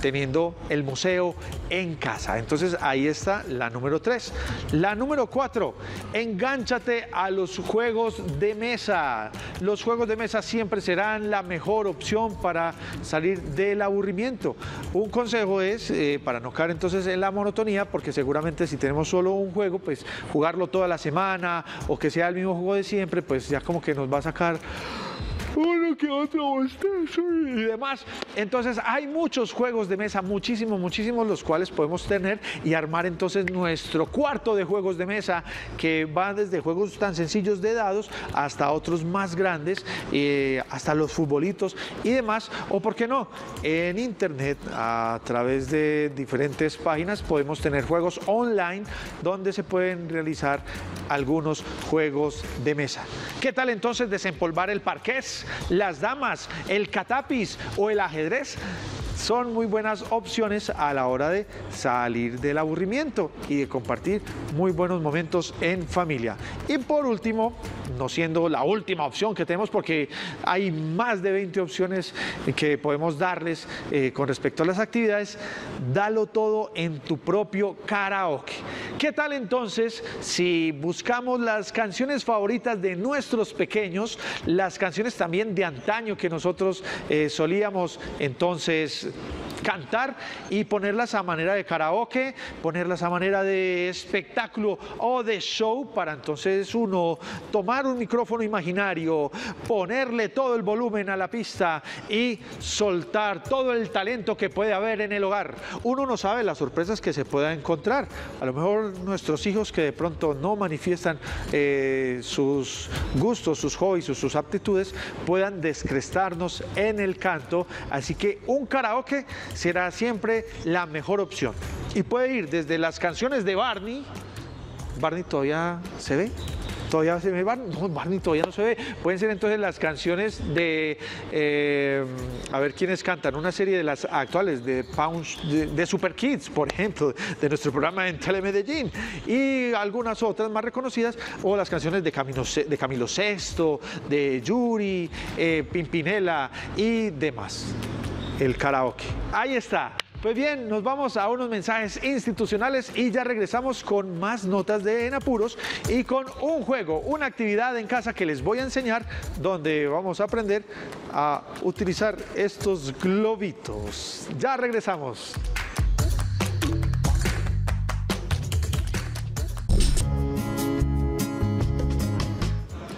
teniendo el museo en casa. Entonces ahí está la número tres. La número cuatro, engánchate a los juegos de mesa. Los juegos de mesa siempre serán la mejor opción para salir del aburrimiento. Un consejo es, eh, para no caer entonces en la monotonía, porque seguramente si tenemos solo un juego, pues jugarlo toda la semana o que sea el mismo juego de siempre, pues ya como que nos va a sacar uno que otro bostezo y demás. Entonces hay muchos juegos de mesa, muchísimos, muchísimos, los cuales podemos tener y armar entonces nuestro cuarto de juegos de mesa, que van desde juegos tan sencillos de dados hasta otros más grandes, eh, hasta los futbolitos y demás. O por qué no, en internet, a través de diferentes páginas, podemos tener juegos online donde se pueden realizar algunos juegos de mesa. ¿Qué tal entonces desempolvar el parqués, las damas, el catapis o el ajedrez? Son muy buenas opciones a la hora de salir del aburrimiento y de compartir muy buenos momentos en familia. Y por último, no siendo la última opción que tenemos, porque hay más de veinte opciones que podemos darles eh, con respecto a las actividades, dalo todo en tu propio karaoke. ¿Qué tal entonces si buscamos las canciones favoritas de nuestros pequeños, las canciones también de antaño que nosotros eh, solíamos entonces cantar y ponerlas a manera de karaoke, ponerlas a manera de espectáculo o de show, para entonces uno tomar un micrófono imaginario, ponerle todo el volumen a la pista y soltar todo el talento que puede haber en el hogar. Uno no sabe las sorpresas que se pueda encontrar. A lo mejor nuestros hijos, que de pronto no manifiestan eh, sus gustos, sus hobbies, sus, sus aptitudes, puedan descrestarnos en el canto. Así que un karaoke será siempre la mejor opción. Y puede ir desde las canciones de Barney. ¿Barney todavía se ve? ¿Todavía se ve Barney? No, Barney todavía no se ve. Pueden ser entonces las canciones de, eh, a ver quiénes cantan, una serie de las actuales, de Pounds, de, de Super Kids, por ejemplo, de nuestro programa en Telemedellín, y algunas otras más reconocidas, o las canciones de, Camino, de Camilo Sesto, de Yuri, eh, Pimpinela y demás. El karaoke. Ahí está. Pues bien, nos vamos a unos mensajes institucionales y ya regresamos con más notas de En Apuros y con un juego, una actividad en casa que les voy a enseñar, donde vamos a aprender a utilizar estos globitos. Ya regresamos.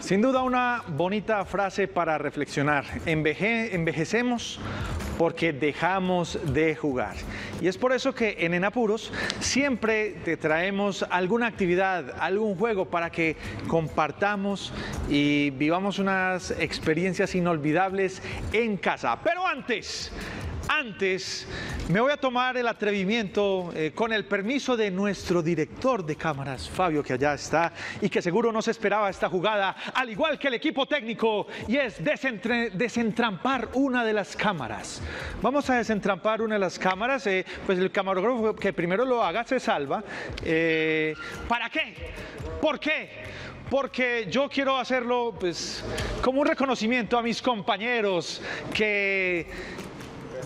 Sin duda una bonita frase para reflexionar. Enveje, envejecemos porque dejamos de jugar. Y es por eso que en En Apuros siempre te traemos alguna actividad, algún juego para que compartamos y vivamos unas experiencias inolvidables en casa. Pero antes, antes me voy a tomar el atrevimiento, eh, con el permiso de nuestro director de cámaras, Fabio, que allá está y que seguro no se esperaba esta jugada, al igual que el equipo técnico, y es desentrampar una de las cámaras. Vamos a desentrampar una de las cámaras, eh, pues el camarógrafo que primero lo haga se salva. Eh, ¿Para qué? ¿Por qué? Porque yo quiero hacerlo pues como un reconocimiento a mis compañeros que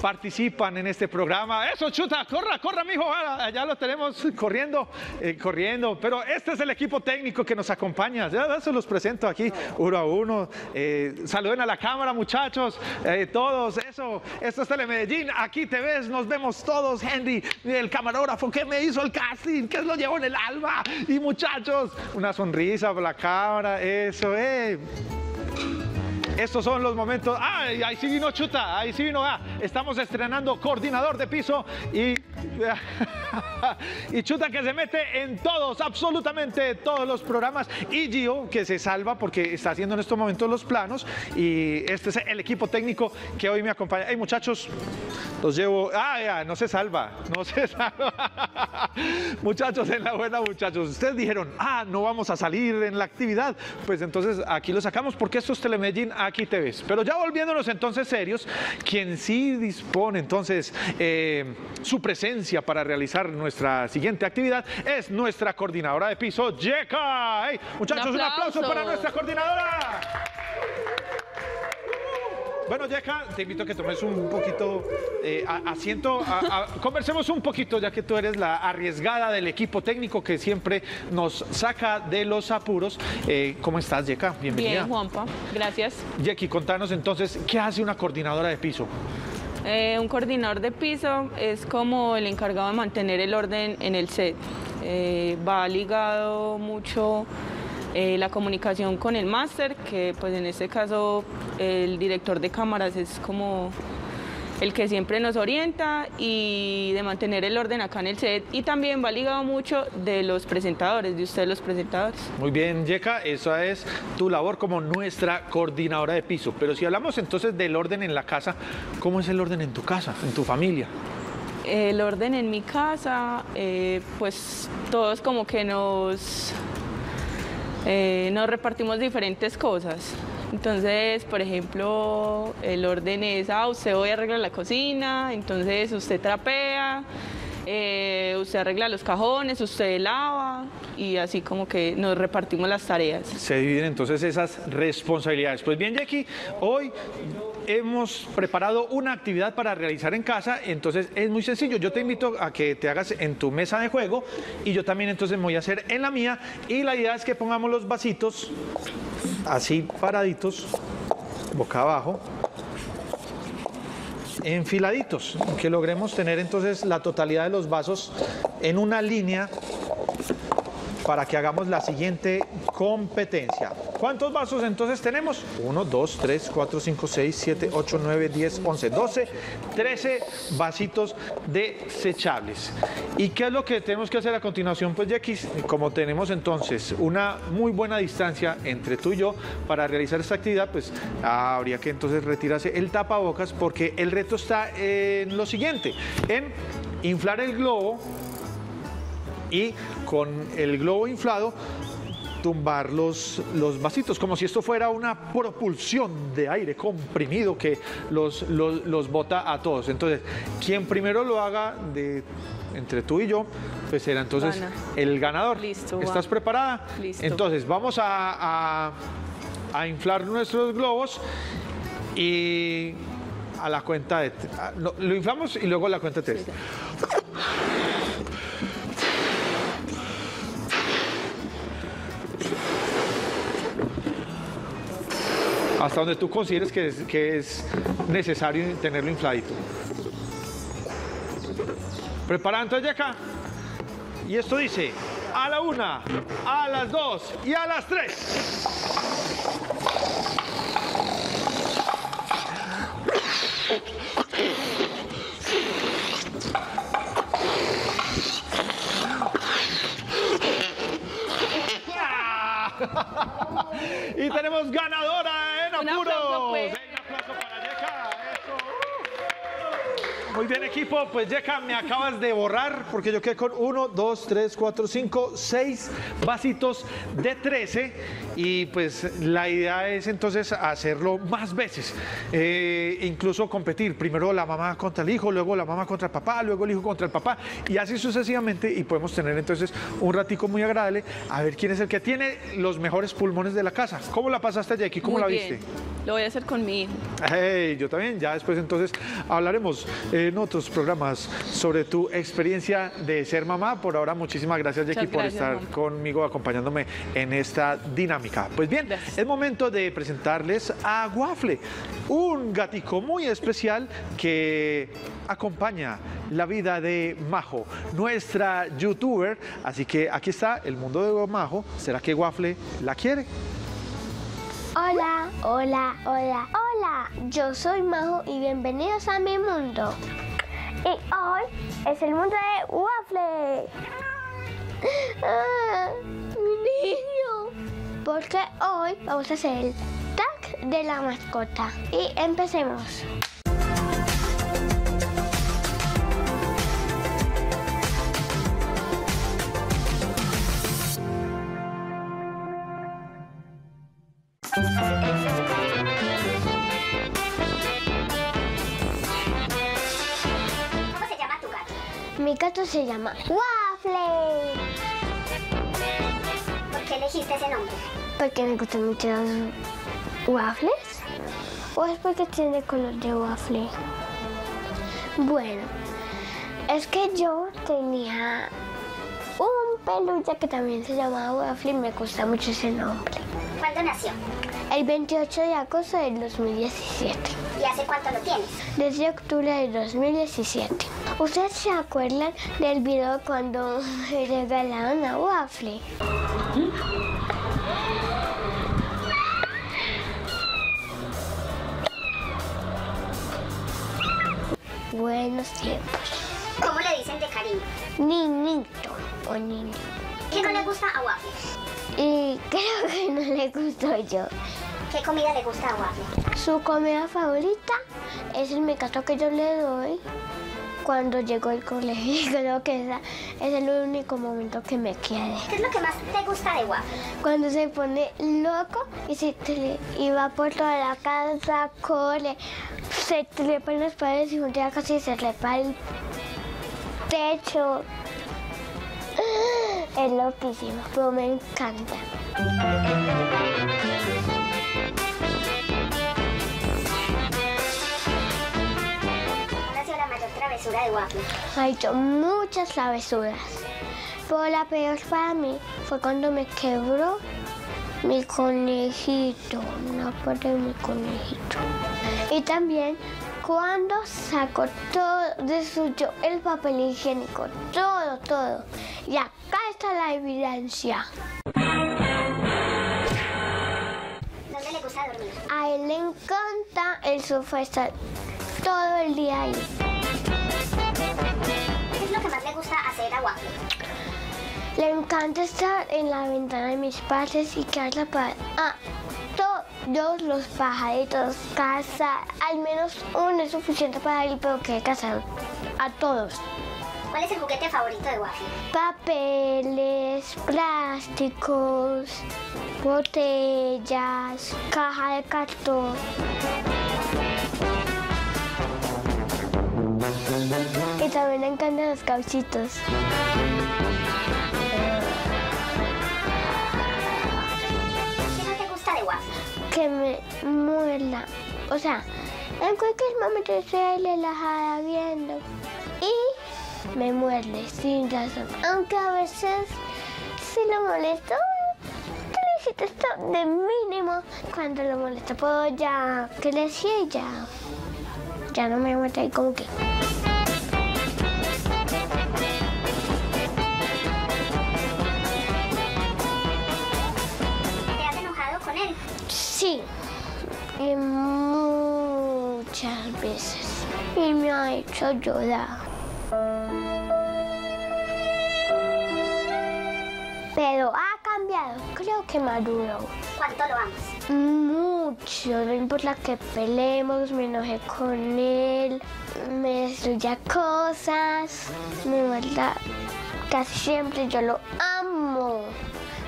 participan en este programa. Eso, chuta, corra, corra, mijo. Allá lo tenemos corriendo, eh, corriendo. Pero este es el equipo técnico que nos acompaña. Ya se los presento aquí uno a uno. Eh, saluden a la cámara, muchachos, eh, todos. Eso, esto es Telemedellín. Aquí te ves, nos vemos todos. Henry, el camarógrafo que me hizo el casting, que lo llevo en el alma. Y muchachos, una sonrisa por la cámara. Eso, eh. Estos son los momentos. ¡Ah! Ahí sí vino Chuta, ahí sí vino. Ah, estamos estrenando coordinador de piso y, y Chuta, que se mete en todos, absolutamente todos los programas. Y Gio, que se salva porque está haciendo en estos momentos los planos. Y este es el equipo técnico que hoy me acompaña. ¡Hey, muchachos! Los llevo. ¡Ah, ya! No se salva, no se salva. Muchachos, en la buena, muchachos. Ustedes dijeron, ah, no vamos a salir en la actividad. Pues entonces aquí lo sacamos porque esto es Telemedellín. Aquí te ves. Pero ya volviéndonos entonces serios, quien sí dispone entonces eh, su presencia para realizar nuestra siguiente actividad es nuestra coordinadora de piso, Yeka. Hey, muchachos, un aplauso. un aplauso para nuestra coordinadora. Bueno, Yeka, te invito a que tomes un poquito eh, asiento, a, a, conversemos un poquito, ya que tú eres la arriesgada del equipo técnico que siempre nos saca de los apuros. Eh, ¿Cómo estás, Yeka? Bienvenida. Bien, Juanpa, gracias. Yeki, contanos entonces, ¿qué hace una coordinadora de piso? Eh, un coordinador de piso es como el encargado de mantener el orden en el set. Eh, va ligado mucho Eh, la comunicación con el máster, que pues en este caso el director de cámaras es como el que siempre nos orienta, y de mantener el orden acá en el set, y también va ligado mucho de los presentadores, de ustedes los presentadores. Muy bien, Yeka, esa es tu labor como nuestra coordinadora de piso. Pero si hablamos entonces del orden en la casa, ¿cómo es el orden en tu casa, en tu familia? El orden en mi casa, eh, pues todos como que nos... Eh, nos repartimos diferentes cosas. Entonces, por ejemplo, el orden es, ah, usted hoy arregla la cocina, entonces usted trapea, eh, usted arregla los cajones, usted lava, y así como que nos repartimos las tareas. Se dividen entonces esas responsabilidades. Pues bien, Yeki, hoy hemos preparado una actividad para realizar en casa. Entonces es muy sencillo, yo te invito a que te hagas en tu mesa de juego y yo también entonces me voy a hacer en la mía, y la idea es que pongamos los vasitos así paraditos, boca abajo, enfiladitos, que logremos tener entonces la totalidad de los vasos en una línea para que hagamos la siguiente competencia. ¿Cuántos vasos entonces tenemos? uno, dos, tres, cuatro, cinco, seis, siete, ocho, nueve, diez, once, doce, trece vasitos desechables. ¿Y qué es lo que tenemos que hacer a continuación? Pues, Yekis, como tenemos entonces una muy buena distancia entre tú y yo para realizar esta actividad, pues ah, habría que entonces retirarse el tapabocas, porque el reto está en lo siguiente, en inflar el globo y con el globo inflado tumbar los, los vasitos, como si esto fuera una propulsión de aire comprimido que los, los, los bota a todos. Entonces, quien primero lo haga de entre tú y yo, pues será entonces Ana. el ganador. Listo, ¿Estás Ana. preparada? Listo. Entonces, vamos a, a, a inflar nuestros globos y a la cuenta de... Lo, lo inflamos y luego a la cuenta de tres. Sí, hasta donde tú consideres que es, que es necesario tenerlo infladito. ¿Preparada entonces, Yeka? Y esto dice, a la una, a las dos y a las tres. Y tenemos ganadora en apuros. Un aplauso, pues. Un aplauso para Yeka. Eso. Muy bien, equipo. Pues, Yeka, me acabas de borrar porque yo quedé con uno, dos, tres, cuatro, cinco, seis vasitos de trece. Y pues la idea es entonces hacerlo más veces. Eh, incluso competir. Primero la mamá contra el hijo, luego la mamá contra el papá, luego el hijo contra el papá. Y así sucesivamente. Y podemos tener entonces un ratico muy agradable. A ver quién es el que tiene los mejores pulmones de la casa. ¿Cómo la pasaste, Jackie? ¿Cómo muy la bien. viste? Lo voy a hacer con mi hijo. Hey, yo también. Ya después entonces hablaremos en otros programas sobre tu experiencia de ser mamá. Por ahora, muchísimas gracias, Jackie, por estar mamá. conmigo, acompañándome en esta dinámica. Pues bien, gracias. Es momento de presentarles a Waffle, un gatico muy especial que acompaña la vida de Majo, nuestra youtuber. Así que aquí está el mundo de Majo. ¿Será que Waffle la quiere? Hola, hola, hola, hola, yo soy Majo y bienvenidos a mi mundo. Y hoy es el mundo de Waffle. Ah, mi niño. Porque hoy vamos a hacer el tag de la mascota. Y empecemos. Mi gato se llama Waffle. ¿Por qué elegiste ese nombre? Porque me gustan mucho los waffles. ¿O es porque tiene color de waffle? Bueno, es que yo tenía un peluche que también se llamaba Waffle y me gusta mucho ese nombre. ¿Cuándo nació? El veintiocho de agosto del dos mil diecisiete. ¿Y hace cuánto lo tienes? Desde octubre del dos mil diecisiete. ¿Ustedes se acuerdan del video cuando me regalaron a Waffle? ¿Mm? Buenos tiempos. ¿Cómo le dicen de cariño? Niñito o niño. ¿Qué no le gusta a Waffle? Y creo que no le gustó yo. ¿Qué comida le gusta a Waffle? Su comida favorita es el mecato que yo le doy cuando llegó al colegio. Creo que esa es el único momento que me quiere. ¿Qué es lo que más te gusta de Waffle? Cuando se pone loco y se y va por toda la casa, corre, se trepa en las paredes y junta casi se trepa el techo. Es loquísimo, pero me encanta. Travesura de Waffle. Ha hecho muchas travesuras, pero la peor para mí fue cuando me quebró mi conejito, no, por mi conejito. Y también cuando sacó todo de suyo el papel higiénico, todo, todo. Y acá está la evidencia. ¿Dónde le gusta dormir? A él le encanta el sofá, está todo el día ahí. ¿Qué es lo que más le gusta hacer a Joaquín? Le encanta estar en la ventana de mis padres y que haya para... Ah, todos los pajaritos, cazar, al menos uno es suficiente para él, pero que cazar a todos. ¿Cuál es el juguete favorito de Waffle? Papeles, plásticos, botellas, caja de cartón. Y también le encantan los cauchitos. Que me muerda, o sea, en cualquier momento estoy relajada viendo y me muerde sin razón, aunque a veces si lo molesto, te necesito esto de mínimo. Cuando lo molesto, puedo ya crecer y ya, ya no me muerde y como que... Sí, y muchas veces, y me ha hecho llorar. Pero ha cambiado, creo que maduró. ¿Cuánto lo amas? Mucho, no importa que peleemos, me enojé con él, me destruya cosas, me mata casi siempre, yo lo amo.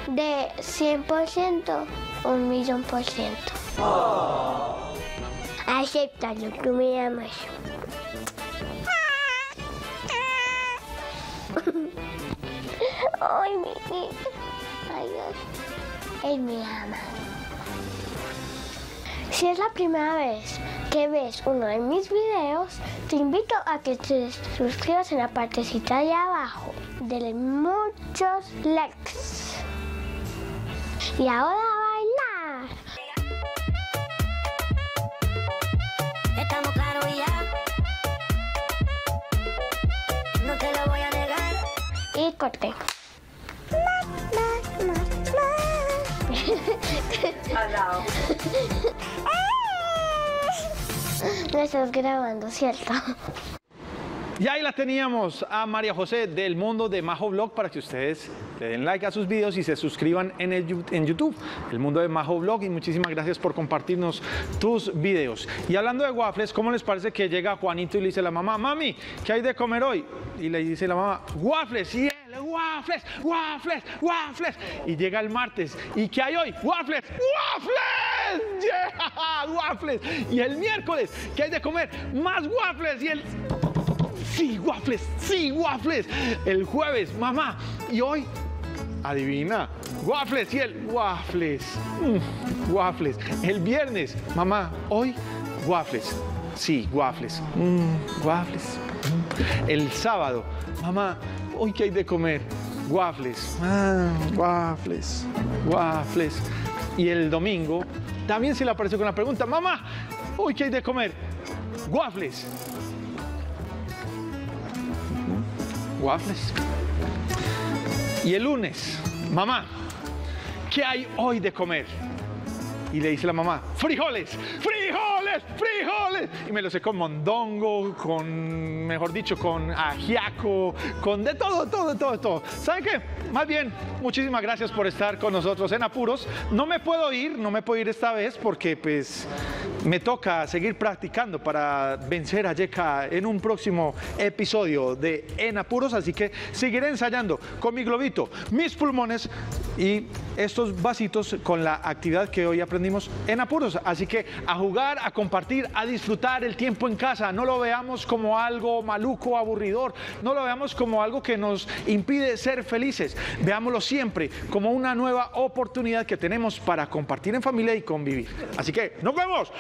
De cien por ciento, un millón por ciento. Oh. Acéptalo, tú me amas. Ay, mi niño. Ay, Dios. Él me ama. Si es la primera vez que ves uno de mis videos, te invito a que te suscribas en la partecita de abajo. Dele muchos likes. Y ahora a bailar. Estamos claros ya. No te lo voy a negar. Y corté. Al lado. No estás grabando, ¿cierto? Y ahí la teníamos a María José del Mundo de Majo Vlog, para que ustedes le den like a sus videos y se suscriban en, el, en YouTube, el Mundo de Majo Vlog, y muchísimas gracias por compartirnos tus videos. Y hablando de waffles, ¿cómo les parece que llega Juanito y le dice a la mamá, mami, ¿qué hay de comer hoy? Y le dice la mamá, waffles, y él, waffles, waffles, waffles. Y llega el martes, ¿y qué hay hoy? Waffles, waffles, yeah, waffles. Y el miércoles, ¿qué hay de comer? Más waffles. Y el... Sí, waffles, sí, waffles. El jueves, mamá. Y hoy, adivina, waffles. Y el waffles, mm, waffles. El viernes, mamá, hoy, waffles. Sí, waffles, mm, waffles. El sábado, mamá, hoy qué hay de comer, waffles, ah, waffles, waffles. Y el domingo, también se le apareció con la pregunta, mamá, hoy qué hay de comer, waffles. Waffles. Y el lunes, mamá, ¿qué hay hoy de comer? Y le dice la mamá, frijoles, frijoles, frijoles. Y me los sé con mondongo, con, mejor dicho, con ajiaco, con de todo, todo, todo, todo. ¿Saben qué? Más bien, muchísimas gracias por estar con nosotros en Apuros. No me puedo ir, no me puedo ir esta vez porque pues me toca seguir practicando para vencer a Yeka en un próximo episodio de En Apuros. Así que seguiré ensayando con mi globito, mis pulmones y estos vasitos con la actividad que hoy aprendí en Apuros. Así que a jugar, a compartir, a disfrutar el tiempo en casa. No lo veamos como algo maluco, aburridor. No lo veamos como algo que nos impide ser felices. Veámoslo siempre como una nueva oportunidad que tenemos para compartir en familia y convivir. Así que, ¡nos vemos!